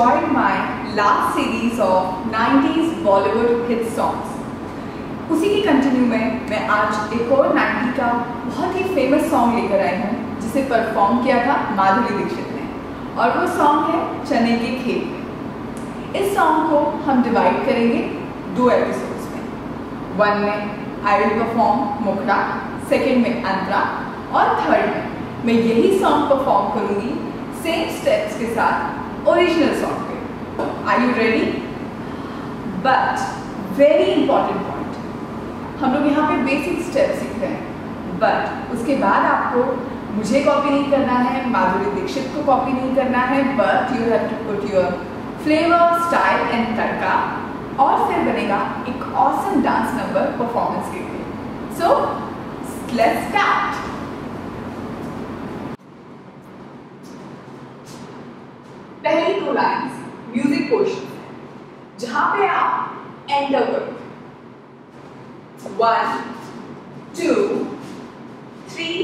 enjoyed my last series of 90s Bollywood hit songs. उसी की continue में मैं आज एक और 90 का बहुत ही फेमस सॉन्ग लेकर आई हूँ जिसे परफॉर्म किया था माधुरी दीक्षित ने और वो सॉन्ग है चने के खेत में। इस सॉन्ग को हम डिवाइड करेंगे दो एपिसोड्स में। वन में आई विल परफॉर्म मुखड़ा, सेकेंड में अंतरा और थर्ड में मैं यही सॉन्ग परफॉर्म करूँगी सेम स्टेप्स के साथ ओरिजिनल सॉन्ग पे। Are you ready? But very important point, हम लोग यहाँ पे बेसिक स्टेप सीख रहे हैं बट उसके बाद आपको मुझे कॉपी नहीं करना है, माधुरी दीक्षित को कॉपी नहीं करना है but you have to put your flavour, style and tadka और फिर बनेगा एक ऑसम डांस नंबर परफॉर्मेंस के लिए। So let's start. पहली दो लाइन्स म्यूजिक पोर्शन है जहां पे आप एंटर करो 1 2 3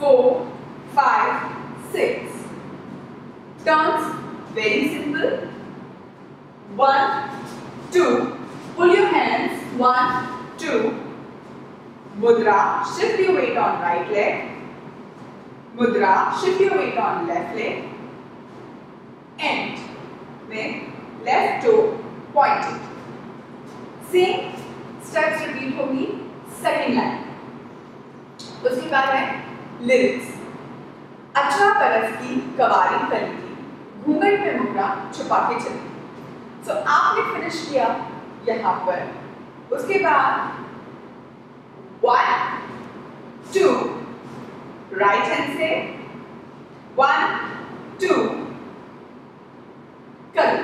4 5 6 turns very simple 1 2 pull your hands 1 2 mudra shift your weight on right leg mudra shift your weight on left leg and then left toe pointed same steps repeat होगी second line। उसके बाद है lyrics अच्छा परस की कवारी करके घूंघट में मुद्रा छुपा के चली। सो आपने फिनिश किया यहाँ पर। उसके बाद 1 2 राइट हैंड से 1 2 again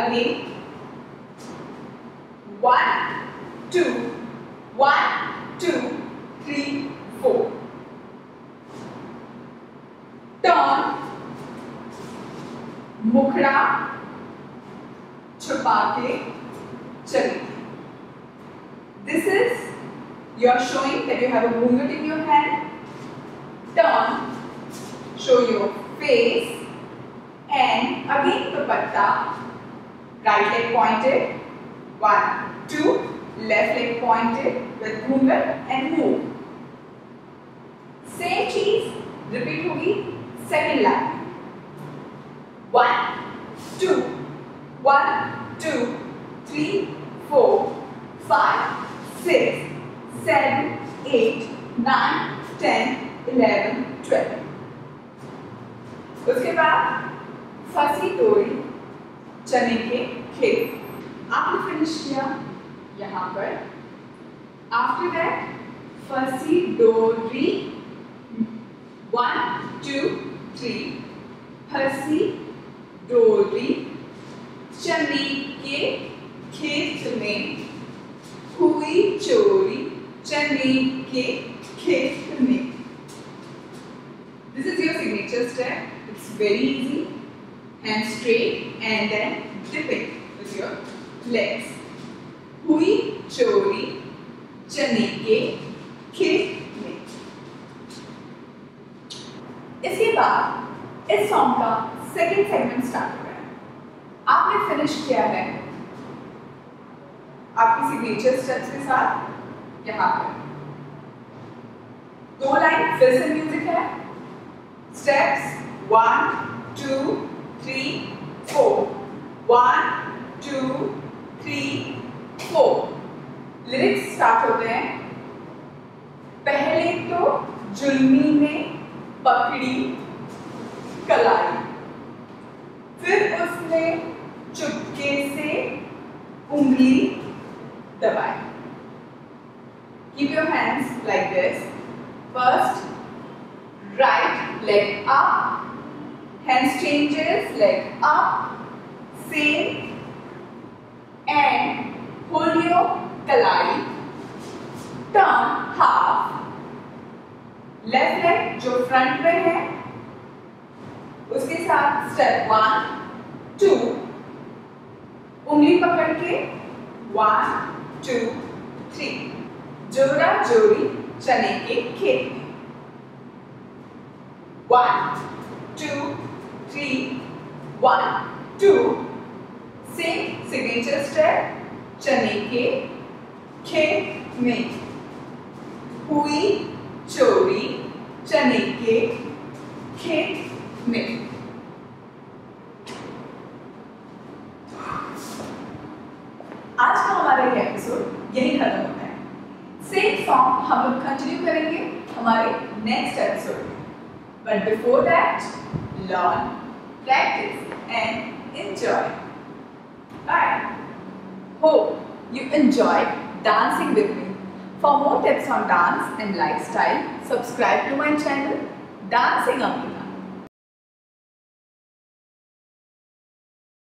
1 2 1 2 3 4 turn मुखड़ा छुपा के चली। this is you are showing that you have a movement in your hand turn show your face and again dupatta right leg pointed 1 2 left leg pointed with ghungat and move same cheese repeat hogi second line 1 2 1 2 3 4 5 6 7 8 9 10 11 12 उसके बाद फंसी तोड़ी चने के खेत आपने finish किया यहाँ पर। आफ्टर दैट फंसी डोरी 1 2 3 फंसी डोरी चने के खेत में हुई चोरी चने के खेत में। This is your signature step. It's very easy and straight and then dip it with your legs hui chori chane ke khet mein। इसके बाद इस सॉन्ग का सेकेंड सेगमेंट स्टार्ट हो रहा है। आपने फिनिश किया है आपकी सिग्नेचर स्टेप्स के साथ यहाँ पर। दो लाइन फिर से म्यूजिक है स्टेप्स 1 2 3 4 1 2 3 4 लिरिक्स स्टार्ट होते हैं। पहले तो जुल्मी ने पकड़ी कलाई फिर उसने चुपके से उंगली दबाई। Keep your hands like this first right leg up hands changes leg up same and pull your kalai turn half left leg जो front में है उसके साथ step 1 2 उंगली पकड़ के 1 2 3 जोड़ा जोड़ी चने के खेत में 1 2 3 1, 2. Sing signature step Chane Ke Khet Mein. Hui chori Chane Ke Khet Mein. आज का हमारा ये एपिसोड यही खत्म होता है। सेम फॉर्म हम लोग कंटिन्यू करेंगे हमारे नेक्स्ट एपिसोड में। But before that, learn, practice and enjoy. Bye. Hope you enjoyed dancing with me. For more tips on dance and lifestyle, subscribe to my channel Dancing Amrita.